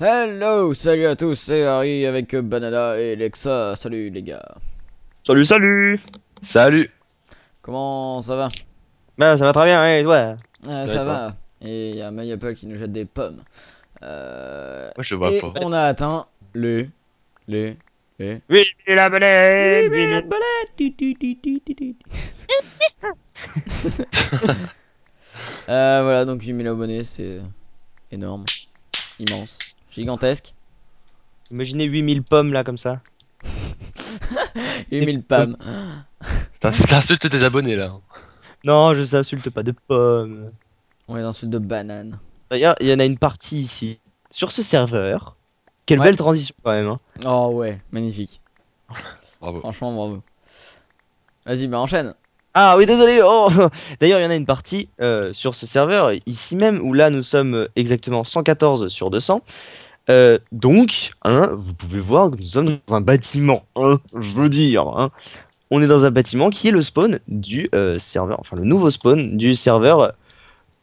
Hello, salut à tous, c'est Harry avec Banana et Alexa. Salut les gars. Salut, salut. Salut. Comment ça va? Ben ça va très bien, hein, ouais. Ça va. Et il y a MyApple qui nous jette des pommes. Moi je vois pas. On a atteint les... Oui, la balade. Oui, la balade. Voilà, donc 8000 abonnés, c'est énorme. Immense, gigantesque. Imaginez 8000 pommes là comme ça. 8000 pommes. T'insultes tes abonnés là. Non, je les insulte pas de pommes. On les insulte de bananes. D'ailleurs, il y en a une partie ici sur ce serveur. Quelle belle transition quand même. Hein. Oh ouais, magnifique. Bravo. Franchement, bravo. Vas-y, bah enchaîne. Ah oui, désolé. Oh. D'ailleurs, il y en a une partie sur ce serveur ici même où là nous sommes exactement 114 sur 200. Donc, hein, vous pouvez voir que nous sommes dans un bâtiment. Hein, je veux dire, hein. On est dans un bâtiment qui est le spawn du serveur, enfin le nouveau spawn du serveur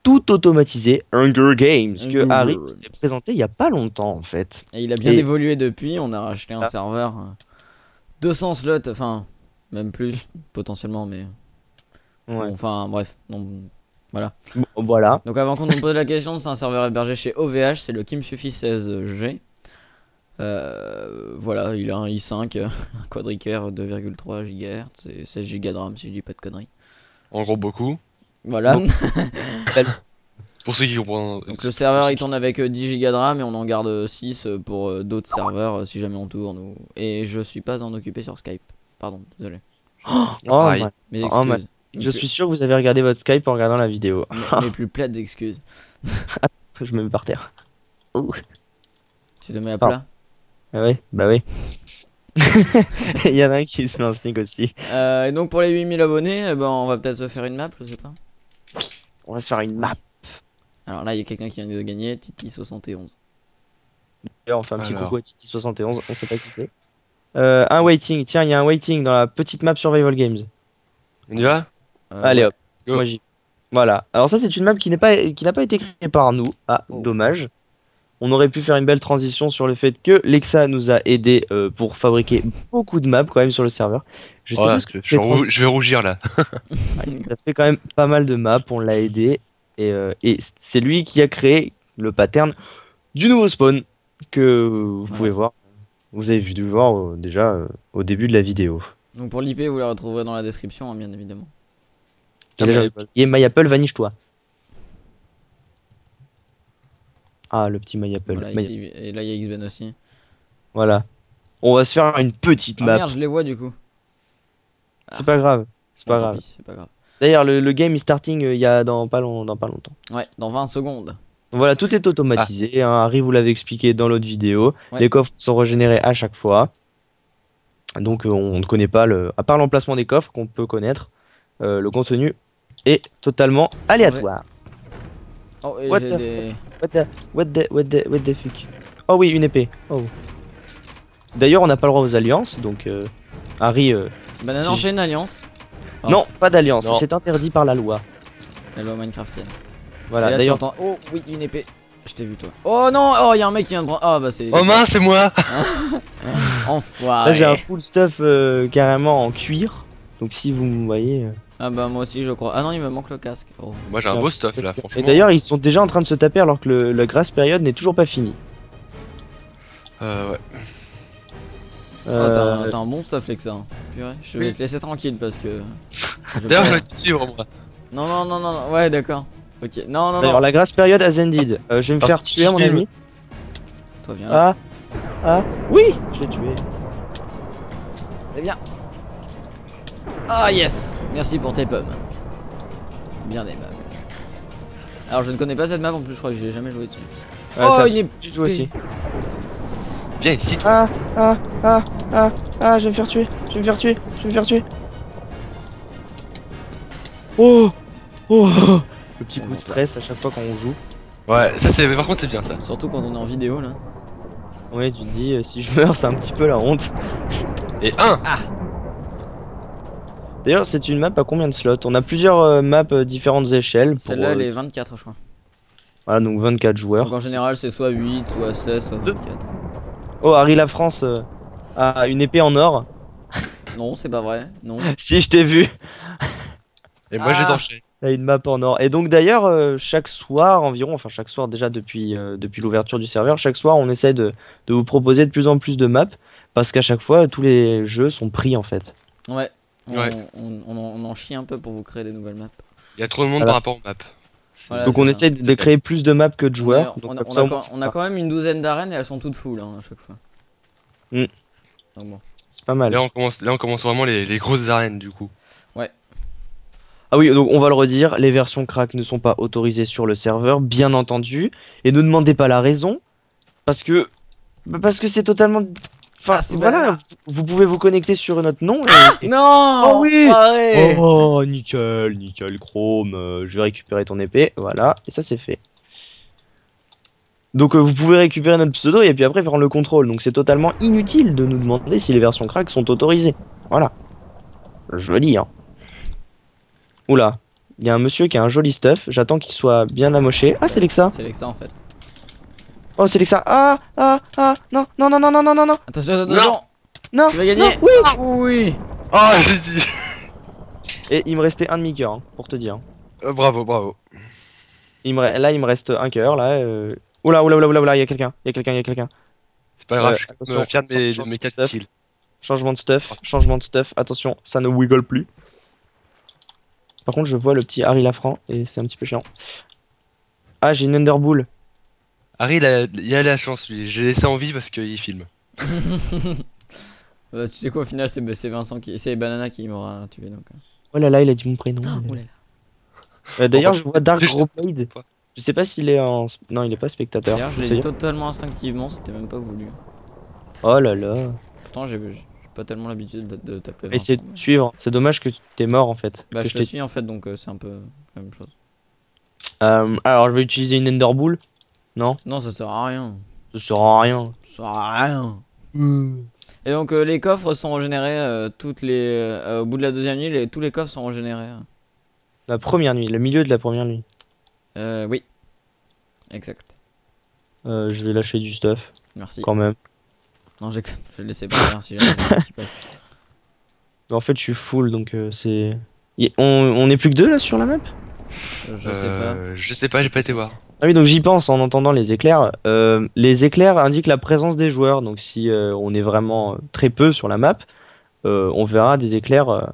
tout automatisé Hunger Games que Harry nous a présenté il y a pas longtemps en fait. Et il a bien évolué depuis. On a racheté un serveur 200 slots, enfin même plus potentiellement, mais. Ouais. Enfin bref, donc, voilà. Bon, voilà. Donc avant qu'on nous pose la question, c'est un serveur hébergé chez OVH, c'est le KimSufi 16G. Voilà, il a un i5, un quadricore 2,3 GHz et 16 Go de RAM si je dis pas de conneries. En gros beaucoup. Voilà. Pour ceux qui comprennent. Donc le serveur il tourne avec 10 Go de RAM et on en garde 6 pour d'autres serveurs si jamais on tourne. Ou... Et je suis pas en occupé sur Skype. Pardon, désolé. Oh, mes excuses. Oh, je suis sûr que vous avez regardé votre Skype en regardant la vidéo. Mes plus plates excuses. Je me mets par terre. Oh. Tu te mets à plat? Ah oui, bah oui. Il y en a un qui se met en sneak aussi. Et donc pour les 8000 abonnés, eh ben, on va peut-être se faire une map, je sais pas. On va se faire une map. Alors là, il y a quelqu'un qui vient de gagner, Titi71. D'ailleurs, on fait un petit coucou à Titi71, on sait pas qui c'est. Un waiting, tiens, il y a un waiting dans la petite map Survival Games. On y va? Allez hop, moi j'y... Voilà, alors ça c'est une map qui n'a pas été créée par nous. Ah, dommage. On aurait pu faire une belle transition sur le fait que Lexa nous a aidé pour fabriquer beaucoup de maps quand même sur le serveur. Je sais pas ce que je vais rougir là. Il a fait quand même pas mal de maps, on l'a aidé. Et c'est lui qui a créé le pattern du nouveau spawn que vous pouvez voir. Vous avez dû voir déjà au début de la vidéo. Donc pour l'IP, vous la retrouverez dans la description, hein, bien évidemment. Et MyApple, vaniche-toi. Ah, le petit MyApple. Voilà, et là, il y a X-Ben aussi. Voilà. On va se faire une petite map. Merde, je les vois du coup. C'est pas grave. C'est pas grave. D'ailleurs, le game is starting il y a dans pas longtemps. Ouais, dans 20 secondes. Voilà, tout est automatisé. Hein, Harry vous l'avait expliqué dans l'autre vidéo. Ouais. Les coffres sont régénérés à chaque fois. Donc on ne connaît pas, à part l'emplacement des coffres qu'on peut connaître, le contenu est totalement aléatoire. Oh, et j'ai des... What the fuck. Oh oui, une épée. Oh. D'ailleurs, on n'a pas le droit aux alliances, donc Harry... Banana en fait une alliance. Non, pas d'alliance, c'est interdit par la loi. La loi Minecraftienne. Voilà, d'ailleurs... Oh oui, une épée. Je t'ai vu toi. Oh non, oh y a un mec qui vient de prendre. Ah bah c'est. Oh mince, c'est moi. Enfoiré. Là j'ai un full stuff carrément en cuir. Donc si vous me voyez. Ah bah moi aussi je crois. Ah non il me manque le casque. Oh. Moi j'ai un beau stuff là. Franchement. Et d'ailleurs ils sont déjà en train de se taper alors que la grasse période n'est toujours pas finie. Ouais. Oh, t'as un bon stuff Lexa. Purée. Je vais te laisser tranquille parce que. D'ailleurs je vais te suivre moi. Non non non non. Ouais d'accord. Ok, non, non, non. Alors la grâce période has ended. Je vais me faire tuer, mon ami. Toi, viens là. Ah, oui, je l'ai tué. Eh bien. Ah, yes. Merci pour tes pommes. Bien aimable. Alors, je ne connais pas cette map en plus, je crois que je n'ai jamais joué dessus. Ouais, oh, il est. J'ai joué aussi. Viens ici, toi. Ah, je vais me faire tuer. Oh. Le petit coup de stress à chaque fois quand on joue. Ouais, ça c'est. Par contre, c'est bien ça. Surtout quand on est en vidéo là. Ouais, tu te dis, si je meurs, c'est un petit peu la honte. Et D'ailleurs, c'est une map à combien de slots? On a plusieurs maps, différentes échelles. Celle-là, elle est 24, je crois. Voilà, donc 24 joueurs. Donc en général, c'est soit 8, soit 16, soit 24. Oh, Harry Lafranc a une épée en or. Non, c'est pas vrai. Non. Si, je t'ai vu. Et moi, j'ai tranché. T'as une map en or. Et donc, d'ailleurs, chaque soir environ, enfin, chaque soir déjà depuis l'ouverture du serveur, chaque soir, on essaie de vous proposer de plus en plus de maps. Parce qu'à chaque fois, tous les jeux sont pris en fait. Ouais. On en chie un peu pour vous créer des nouvelles maps. Il y a trop de monde par rapport aux maps. Voilà, donc on essaie de créer plus de maps que de joueurs. On a quand même une douzaine d'arènes et elles sont toutes full hein, à chaque fois. Mm. Donc bon. C'est pas mal. Là on commence vraiment les grosses arènes du coup. Ouais. Ah oui, donc on va le redire, les versions crack ne sont pas autorisées sur le serveur, bien entendu. Et ne demandez pas la raison, parce que c'est totalement... Enfin, voilà, vous pouvez vous connecter sur notre nom. Non, oh oui. Arrête. Oh, nickel, Chrome. Je vais récupérer ton épée, voilà, et ça c'est fait. Donc vous pouvez récupérer notre pseudo et puis après prendre le contrôle. Donc c'est totalement inutile de nous demander si les versions crack sont autorisées. Voilà. Joli, hein. Oula, il y a un monsieur qui a un joli stuff, j'attends qu'il soit bien amoché. Ah, c'est Alexa. C'est Alexa en fait. Oh, c'est Alexa. Ah, non. Attention. Non. Tu vas gagner. Non, oui. Ah, j'ai dit. Et il me restait un demi-coeur, hein, pour te dire. Bravo. Là, il me reste un coeur, là. Oula, il y a quelqu'un. C'est pas grave, je suis fier de mes 4 kills. Changement de stuff, attention, ça ne wiggle plus. Par contre, je vois le petit Harry Lafranc et c'est un petit peu chiant. Ah, j'ai une Underball. Harry, il a la chance, lui. J'ai laissé en vie parce qu'il filme. Tu sais quoi, au final, c'est Banana qui m'aura tué. Donc. Oh là là, il a dit mon prénom. Oh là là. D'ailleurs, je vois Darkrovide. Je sais pas s'il est en... Non, il est pas spectateur. D'ailleurs, je l'ai totalement instinctivement, c'était même pas voulu. Oh là là. Pourtant, j'ai pas tellement l'habitude de taper Vincent. Essayer de suivre. C'est dommage que t'es mort, en fait. Bah, je te suis, en fait, donc c'est un peu la même chose. Alors, je vais utiliser une Enderball. Non, ça sert à rien. Et donc les coffres sont régénérés au bout de la deuxième nuit, tous les coffres sont régénérés. La première nuit, le milieu de la première nuit. Oui. Exact. Je vais lâcher du stuff. Merci. Quand même. Non, je vais le laisser partir si jamais qui passe. En fait, je suis full, donc c'est... On est plus que 2 là sur la map. Je sais pas, j'ai pas été voir. Ah oui, donc j'y pense en entendant les éclairs. Les éclairs indiquent la présence des joueurs. Donc si on est vraiment très peu sur la map, on verra des éclairs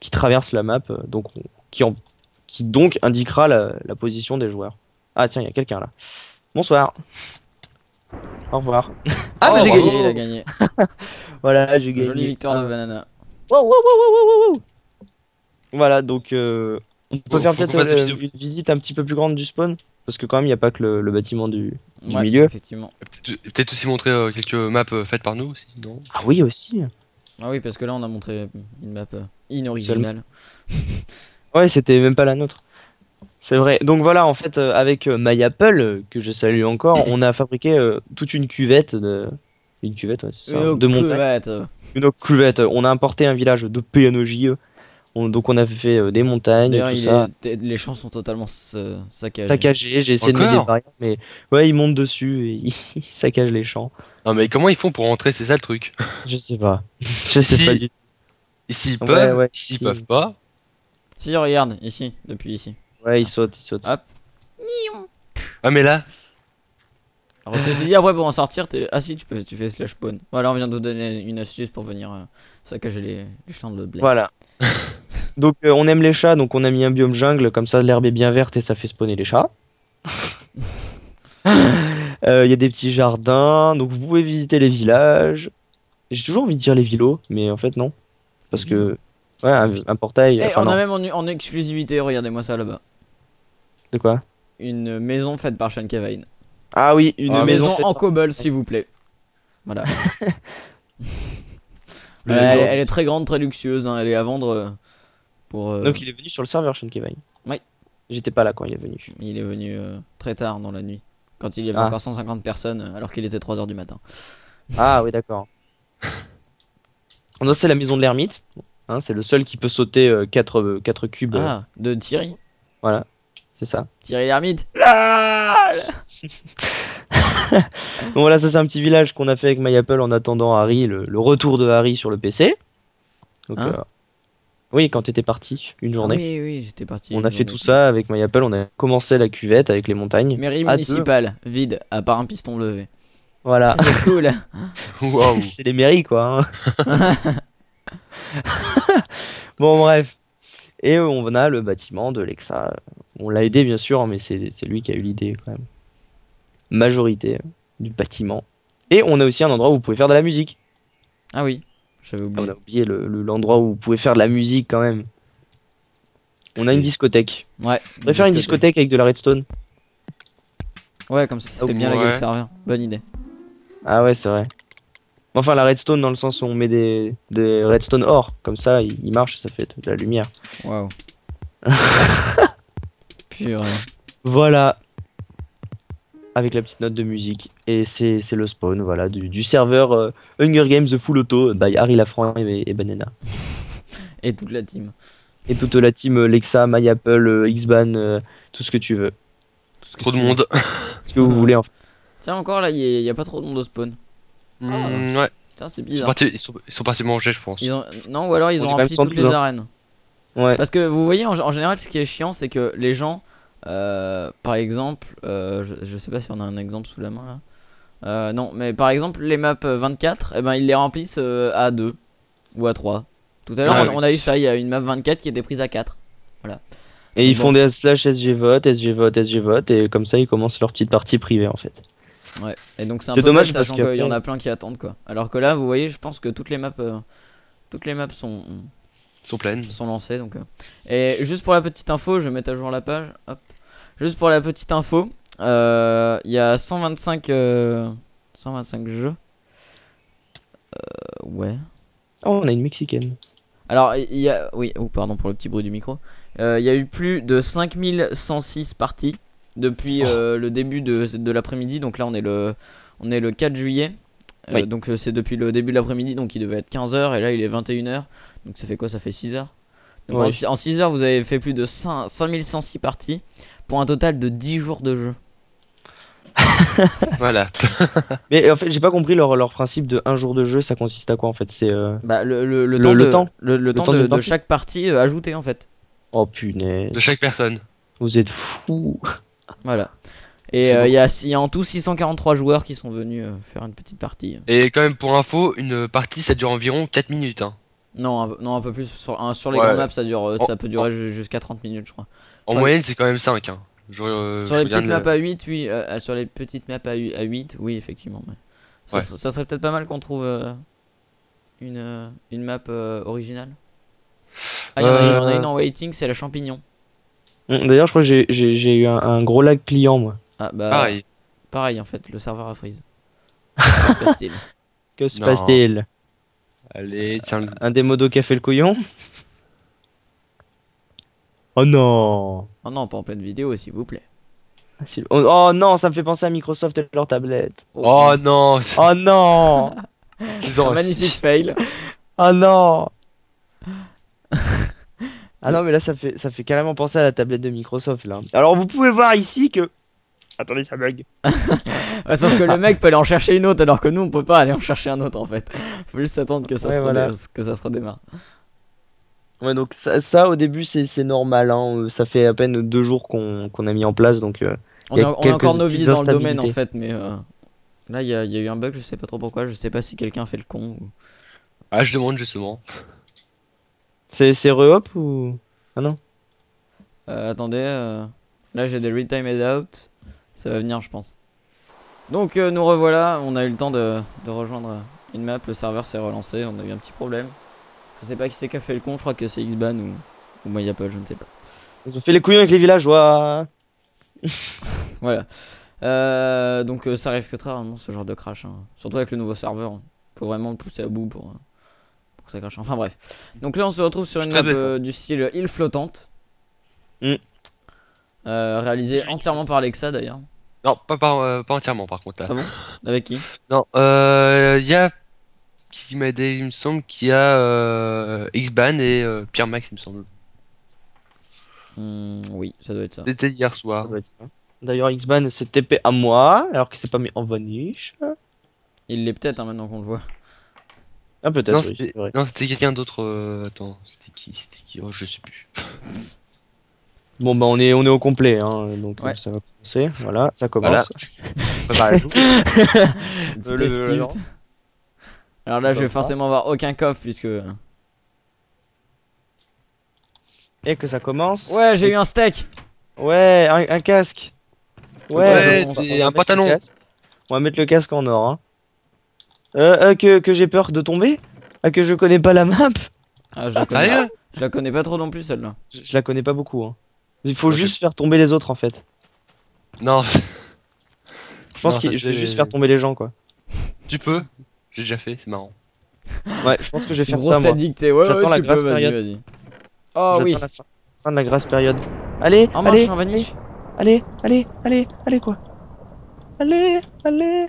qui traversent la map, donc qui donc indiquera la position des joueurs. Ah tiens, il y a quelqu'un là. Bonsoir. Au revoir. Ah bah j'ai gagné. Il a gagné. Voilà, j'ai gagné. Jolie victoire de Banana. Wow. Voilà, donc on peut faire peut-être une visite un petit peu plus grande du spawn. Parce que quand même, il n'y a pas que le bâtiment du milieu. Effectivement. Peut-être aussi montrer quelques maps faites par nous aussi. Non, ah oui, aussi. Ah oui, parce que là, on a montré une map inoriginale. Ouais, c'était même pas la nôtre. C'est vrai. Donc voilà, en fait, avec MyApple, que je salue encore, on a fabriqué toute une cuvette. Une cuvette, ouais, c'est ça. Une cuvette. On a importé un village de PNJ. Donc on avait fait des montagnes. D'ailleurs, les champs sont totalement saccagés. J'ai essayé de mettre des barrières, mais ouais, ils montent dessus et ils saccagent les champs. Non, mais comment ils font pour rentrer? C'est ça le truc. Je sais pas. Je sais pas du tout. Ici ils peuvent, ici ils peuvent pas. Si, regarde, ici, depuis ici. Ouais, ils sautent. Hop. Ah, mais là. Alors, ceci dit, après pour en sortir, tu fais slash spawn. Voilà, on vient de vous donner une astuce pour venir saccager les champs de blé. Voilà. Donc on aime les chats, donc on a mis un biome jungle, comme ça l'herbe est bien verte et ça fait spawner les chats. Il y a des petits jardins, donc vous pouvez visiter les villages. J'ai toujours envie de dire les villos, mais en fait non. Parce que, ouais, un portail... Hey, on a même en exclusivité, regardez-moi ça là-bas. De quoi? Une maison faite par ShaneKevin. Ah oui, une maison en cobble s'il vous plaît. Voilà. Elle est très grande, très luxueuse, hein, elle est à vendre pour... Donc il est venu sur le serveur, ShaneKevin. Oui. J'étais pas là quand il est venu. Il est venu très tard dans la nuit, quand il y avait encore 150 personnes, alors qu'il était 3h du matin. Ah oui, d'accord. C'est la maison de l'ermite, hein, c'est le seul qui peut sauter 4 cubes. Ah, de Thierry. Voilà. C'est ça. Thierry l'ermite. Bon voilà, ça c'est un petit village qu'on a fait avec MyApple en attendant Harry, le retour de Harry sur le PC. Donc, hein oui, quand t'étais parti une journée. Oui, oui, j'étais parti. On a fait tout ça avec MyApple, on a commencé la cuvette avec les montagnes. Mairie municipale, vide, à part un piston levé. Voilà. C'est cool. Wow. C'est les mairies quoi. Hein. Bon bref. Et on a le bâtiment de Alexa. On l'a aidé bien sûr, mais c'est lui qui a eu l'idée quand même. Majorité du bâtiment. Et on a aussi un endroit où vous pouvez faire de la musique. Ah oui, j'avais oublié. On a oublié l'endroit où vous pouvez faire de la musique quand même. On a une discothèque. Ouais. On pourrait faire une discothèque avec de la redstone. Ouais, comme ça, ça fait bien la gueule serveur. Bonne idée. Ah ouais, c'est vrai. Enfin, la redstone dans le sens où on met des redstone or. Comme ça, il marche, ça fait de la lumière. Waouh. Purée. Voilà. Avec la petite note de musique. Et c'est le spawn, voilà, du serveur Hunger Games The Full Auto by Harry Lafranc et Banana. Et toute la team. Et toute la team Lexa, MyApple, X-Ben, tout ce que tu veux. Trop de monde. Ce que vous voulez en fait. Tiens, encore là, il n'y a pas trop de monde au spawn. Ouais. Tiens, c'est bizarre. Ils sont partis manger, je pense. Non, ou alors ils ont rempli toutes les arènes. Ouais. Parce que vous voyez, en général, ce qui est chiant, c'est que les gens, par exemple, je sais pas si on a un exemple sous la main là. Non, mais par exemple, les maps 24, eh ben, ils les remplissent à 2 ou à 3. Tout à l'heure, on a eu ça, il y a une map 24 qui était prise à 4. Voilà. Et ils font des /SGVote, SGVote, SGVote, et comme ça ils commencent leur petite partie privée en fait. Ouais, et donc c'est un peu dommage mal, sachant qu'il y en a plein qui attendent quoi. Alors que là, vous voyez, je pense que toutes les maps sont pleines, sont lancées donc. Et juste pour la petite info, je vais mettre à jour la page. Hop. Juste pour la petite info, il y a 125 jeux. Ouais. Oh, on a une mexicaine. Alors, il y a... Oui, oh, pardon pour le petit bruit du micro. Il y a eu plus de 5106 parties depuis le début de l'après-midi. Donc là, on est le 4 juillet. Oui. Donc c'est depuis le début de l'après-midi. Donc il devait être 15h et là, il est 21h. Donc ça fait quoi? Ça fait 6h. Donc, ouais. En 6h, vous avez fait plus de 5106 parties pour un total de 10 jours de jeu. Voilà. Mais en fait, j'ai pas compris leur principe de un jour de jeu. Ça consiste à quoi en fait? C'est bah, le temps de chaque partie ajouté en fait. Oh punaise. De chaque personne. Vous êtes fous. Voilà. Et il y a en tout 643 joueurs qui sont venus faire une petite partie. Et quand même pour info, une partie ça dure environ 4 minutes hein. Non, un peu plus sur les grandes maps ça dure, ça peut durer jusqu'à 30 minutes je crois. En moyenne c'est quand même 5 hein. Sur les petites maps à 8, oui. Sur les petites maps à 8, oui, effectivement. Mais ça, ça serait peut-être pas mal qu'on trouve une map originale. Ah, il y en a une en waiting, c'est la champignon. D'ailleurs, je crois que j'ai eu un gros lag client, moi. Ah, bah. Pareil, en fait, le serveur a freeze. Que se passe-t-il? Allez, tiens. Un des modos qui a fait le couillon. Oh non! Oh non, pas en pleine vidéo, s'il vous plaît. Oh non, ça me fait penser à Microsoft et leur tablette. Oh, non! Oh non! Ils ont un magnifique fail. Oh non! Ah non, mais là, ça fait carrément penser à la tablette de Microsoft, là. Alors, vous pouvez voir ici que... Attendez, ça bug. Sauf que le mec peut aller en chercher une autre, alors que nous, on peut pas aller en chercher un autre, en fait. Faut juste attendre que ça, que ça se redémarre. Ouais, donc ça au début c'est normal, hein. Ça fait à peine 2 jours qu'on a mis en place donc. On est encore novice dans le domaine en fait, mais là il y a eu un bug, je sais pas trop pourquoi, je sais pas si quelqu'un fait le con ou. Ah, je demande justement. C'est re-hop ou. Ah non. Attendez, là j'ai des read time head out, ça va venir je pense. Donc nous revoilà, on a eu le temps de rejoindre une map, le serveur s'est relancé, on a eu un petit problème. Je sais pas qui c'est qui a fait le con, je crois que c'est X-Ban ou MyApple, je ne sais pas. Ils ont fait les couillons avec les villageois. Voilà. Donc ça arrive que très rarement ce genre de crash. Hein. Surtout avec le nouveau serveur. Hein. Faut vraiment le pousser à bout pour que ça crache. Enfin bref. Donc là on se retrouve sur une map du style île flottante. Réalisée entièrement par Alexa d'ailleurs. Non, pas entièrement par contre là. Ah bon? Avec qui? Non, il y a... qui m'a aidé, il me semble qu'il y a X-Ban et PierreMax, il me semble. Oui, ça doit être ça. C'était hier soir. D'ailleurs, X-Ben s'est TP à moi, alors qu'il s'est pas mis en vanish. Il l'est peut-être, hein, maintenant qu'on le voit. Ah, peut-être. Non, oui, c'était quelqu'un d'autre. Attends, c'était qui? C'était qui? Oh, je sais plus. Bon, bah, on est au complet, hein, donc ouais. Ça va commencer. Voilà, ça commence. Voilà. Alors là, je vais forcément avoir aucun coffre puisque. Et que ça commence. Ouais, j'ai eu un steak. Ouais, un casque. Ouais, un pantalon. On va mettre le casque en or. Hein. Que j'ai peur de tomber. Ah, que je connais pas la map. Ah, je la connais pas trop non plus celle-là. Je la connais pas beaucoup. Hein. Il faut juste faire tomber les autres en fait. Non. Je pense que je vais juste faire tomber les gens quoi. Tu peux. J'ai déjà fait, c'est marrant. Ouais, je pense que je vais faire ça moi. J'attends la grasse période. Vas-y. Oh oui. Fin de la grasse période. Allez, allez, allez, allez, allez, allez quoi. Allez, allez.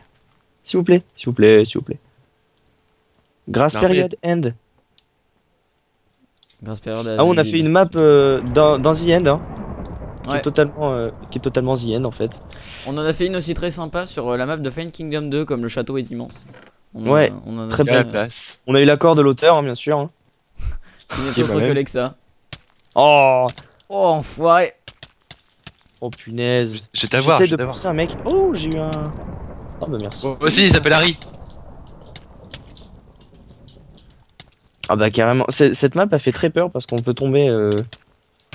S'il vous plaît, s'il vous plaît, s'il vous plaît. Grasse période end. Ah, on a fait une map dans The End, hein, ouais. qui est totalement The End en fait. On en a fait une aussi très sympa sur la map de Final Kingdom 2, comme le château est immense. Ouais, très belle place. On a eu l'accord de l'auteur, hein, bien sûr. Hein. Il n'y a autre collé que ça. Oh, oh enfoiré. Oh punaise. Je t'avoue. J'essaie de pousser un mec. Oh, j'ai eu un. Oh bah merci. Oh, aussi, il s'appelle Harry. Ah bah carrément, cette map a fait très peur parce qu'on peut tomber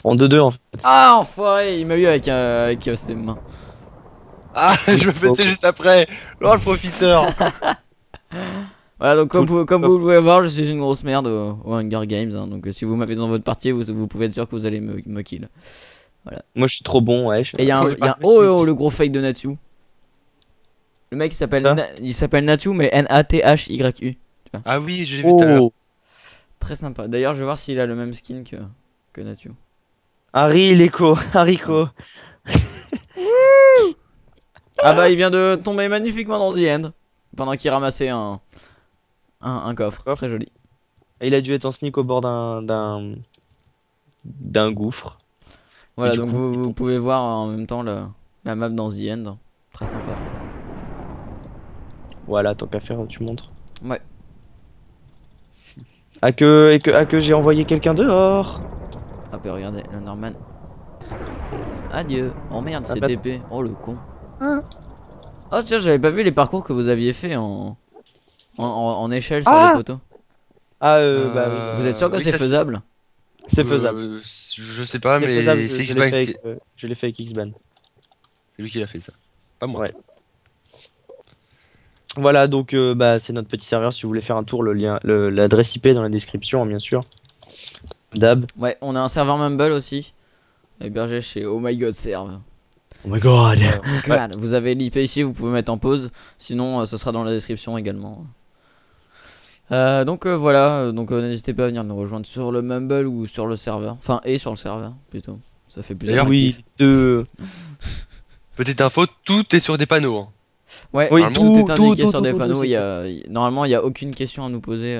en 2-2 en fait. Ah enfoiré, il m'a eu avec ses mains. Ah je me faisais juste après. Oh le profiteur. Voilà donc comme vous pouvez voir je suis une grosse merde au Hunger Games hein, donc si vous m'avez dans votre partie vous pouvez être sûr que vous allez me kill. Voilà. Moi je suis trop bon ouais. Et il y a un oh le gros fake de Nathyu. Le mec il s'appelle Nathyu mais N-A-T-H-Y-U. Ah oui j'ai vu tout à l'heure. Très sympa. D'ailleurs, je vais voir s'il a le même skin que Nathyu. Harry, l'écho. Haricot. Ah bah, il vient de tomber magnifiquement dans The End. Pendant qu'il ramassait un coffre. Très joli. Et il a dû être en sneak au bord d'un gouffre. Voilà, donc vous pouvez voir en même temps la map dans The End. Très sympa. Voilà, tant qu'à faire, tu montres. Ouais. Ah que j'ai envoyé quelqu'un dehors. Ah bah regardez, le Norman. Adieu. Oh merde, c'est TP. Oh le con. Ah. Oh tiens, j'avais pas vu les parcours que vous aviez fait en échelle sur les poteaux. Ah bah oui. Vous êtes sûr que oui, c'est faisable? C'est faisable. Je sais pas, mais c'est X-Ben. Je l'ai fait avec X-Ben. C'est lui qui l'a fait ça. Pas moi. Ouais. Voilà donc bah, c'est notre petit serveur si vous voulez faire un tour, l'adresse IP dans la description hein, bien sûr. Dab. Ouais on a un serveur Mumble aussi, hébergé chez Oh My God Serve. Oh my god, ouais. Vous avez l'IP ici, vous pouvez mettre en pause, sinon ce sera dans la description également. Donc voilà, donc n'hésitez pas à venir nous rejoindre sur le Mumble ou sur le serveur, enfin et sur le serveur plutôt, ça fait plusieurs. D'ailleurs oui, petite info, tout est sur des panneaux hein. Ouais, oui, tout est indiqué sur des panneaux. Normalement, il n'y a aucune question à nous poser.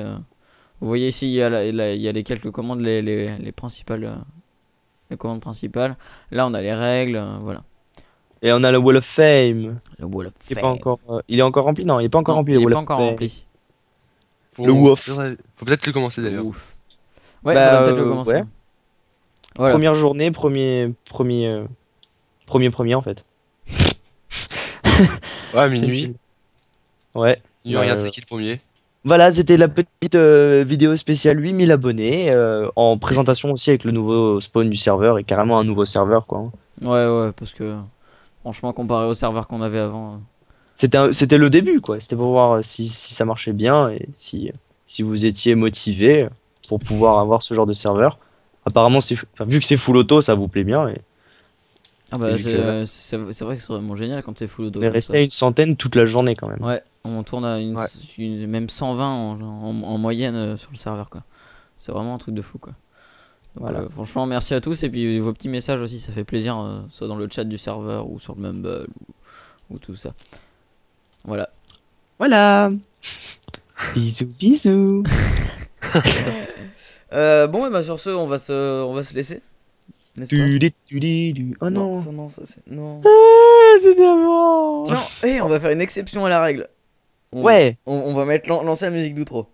Vous voyez ici, il y a les quelques commandes, les commandes principales. Là, on a les règles, voilà. Et on a le Wall of Fame. Le Wall of Fame. Il est encore rempli? Non, il n'est pas encore rempli. Il n'est pas encore rempli. Le Wouf. Faut peut-être le commencer d'ailleurs. Ouais, bah, faut peut-être le commencer. Ouais. Voilà. Première journée, premier en fait. Ouais, minuit. Ouais. Regarde, c'est qui le premier? Voilà, c'était la petite vidéo spéciale 8000 abonnés. En présentation aussi avec le nouveau spawn du serveur et carrément un nouveau serveur quoi. Ouais, parce que franchement, comparé au serveur qu'on avait avant. C'était le début quoi. C'était pour voir si ça marchait bien et si vous étiez motivé pour pouvoir avoir ce genre de serveur. Apparemment, vu que c'est full auto, ça vous plaît bien. Et... Ah bah c'est vrai que c'est vraiment génial quand c'est full auto. On est resté à 100 toute la journée quand même. Ouais, on tourne à même 120 en moyenne sur le serveur quoi. C'est vraiment un truc de fou quoi. Donc, voilà. Franchement merci à tous et puis vos petits messages aussi ça fait plaisir soit dans le chat du serveur ou sur le Mumble ou tout ça. Voilà. Voilà. Bisous bisous. Bon et bah sur ce on va se laisser. n'est-ce pas? Oh non, non. Ah, c'est d'abord. Tiens, hey, on va faire une exception à la règle. Ouais. On va mettre l'ancienne musique d'outro.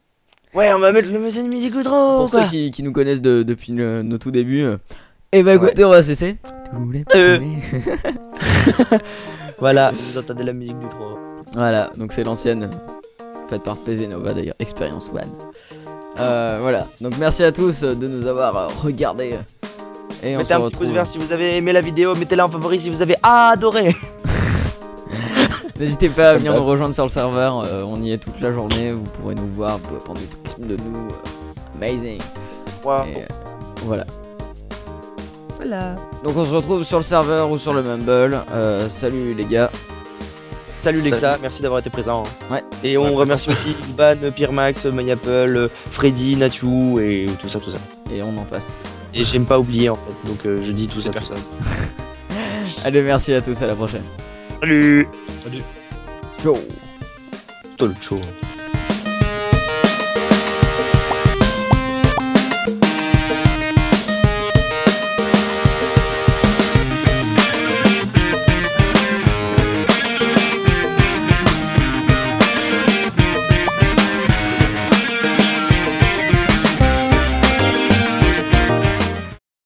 Ouais, on va mettre l'ancienne musique d'outro. Pour ceux qui nous connaissent depuis nos tout débuts. Et bah écoutez, on va cesser. Voilà, vous entendez la musique d'outro. Voilà, donc c'est l'ancienne. Faite par PZ Nova d'ailleurs, Experience One. Voilà, donc merci à tous de nous avoir regardés. Et mettez un petit pouce vert si vous avez aimé la vidéo, mettez-la en favori si vous avez adoré. N'hésitez pas à venir nous rejoindre sur le serveur, on y est toute la journée, vous pourrez nous voir, vous pouvez prendre des screens de nous, amazing. Wow. Et, voilà. Voilà. Donc on se retrouve sur le serveur ou sur le Mumble, salut les gars. Salut Lexa, merci d'avoir été présent. Ouais. Et on remercie aussi Ban, PierreMax, MyApple, Freddy, Nathyu et tout ça. Et on en passe. Et j'aime pas oublier en fait, donc je dis tout ça. Personne. Allez, merci à tous, à la prochaine. Salut. Ciao. Ciao.